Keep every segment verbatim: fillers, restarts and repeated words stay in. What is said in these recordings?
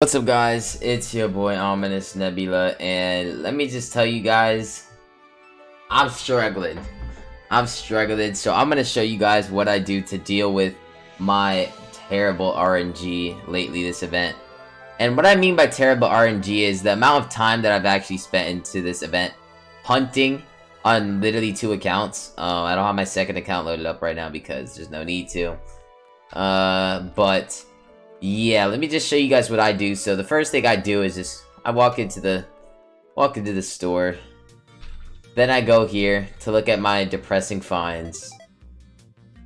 What's up guys, it's your boy Ominous Nebula, and let me just tell you guys, I'm struggling. I'm struggling, so I'm gonna show you guys what I do to deal with my terrible R N G lately this event. And what I mean by terrible R N G is the amount of time that I've actually spent into this event hunting on literally two accounts. Uh, I don't have my second account loaded up right now because there's no need to. Uh, but... yeah, let me just show you guys what I do. So the first thing I do is just I walk into the walk into the store. Then I go here to look at my depressing finds.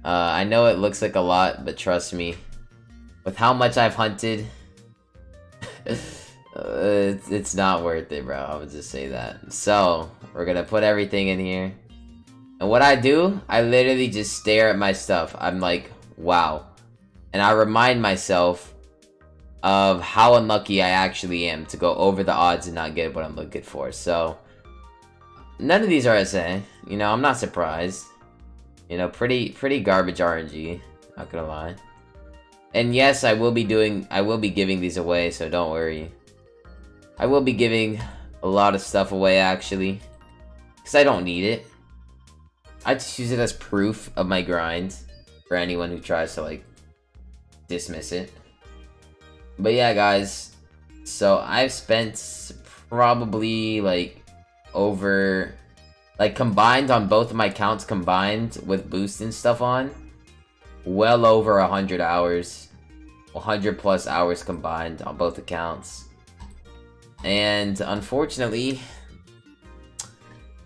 Uh, I know it looks like a lot, but trust me, with how much I've hunted, uh, it's, it's not worth it, bro. I would just say that. So we're gonna put everything in here, and what I do, I literally just stare at my stuff. I'm like, wow. And I remind myself of how unlucky I actually am to go over the odds and not get what I'm looking for. So, none of these are S A. You know, I'm not surprised. You know, pretty pretty garbage R N G. Not gonna lie. And yes, I will be doing, I will be giving these away, so don't worry. I will be giving a lot of stuff away, actually. Because I don't need it. I just use it as proof of my grind. For anyone who tries to, like, dismiss it. But yeah guys, so I've spent probably like over like combined on both of my accounts, combined with boost and stuff, on well over a hundred hours, a hundred plus hours combined on both accounts. And unfortunately,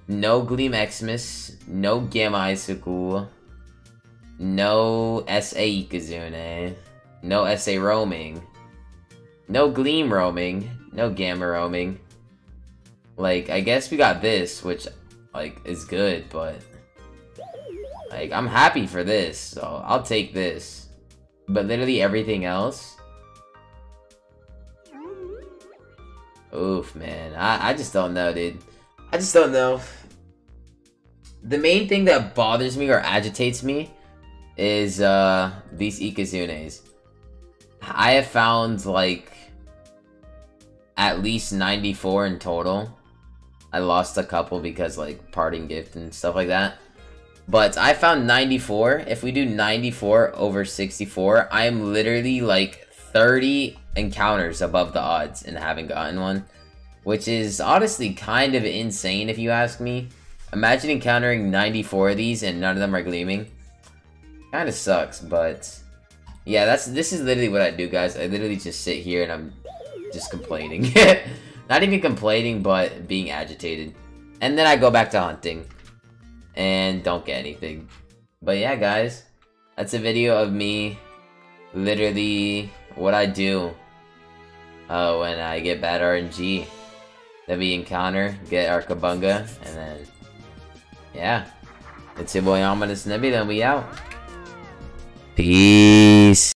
no Gleam Xmas, no Gamma Icicle, no S A Ikazune, no S A roaming, no Gleam roaming, no Gamma roaming. Like, I guess we got this, which, like, is good, but... like, I'm happy for this, so I'll take this. But literally everything else... oof, man. I, I just don't know, dude. I just don't know. The main thing that bothers me or agitates me is, uh, these Ikazunes. I have found, like, at least ninety-four in total. I lost a couple because, like, Parting Gift and stuff like that. But I found ninety-four. If we do ninety-four over sixty-four, I am literally, like, thirty encounters above the odds and haven't gotten one. Which is honestly kind of insane if you ask me. Imagine encountering ninety-four of these and none of them are gleaming. Kind of sucks, but yeah, that's this is literally what I do, guys. I literally just sit here and I'm just complaining. Not even complaining, but being agitated. And then I go back to hunting and don't get anything. But yeah, guys, that's a video of me literally what I do uh, when I get bad R N G. Then we encounter, get Arkabunga, and then yeah, it's your boy Ominous Nebula, and we out. Peace.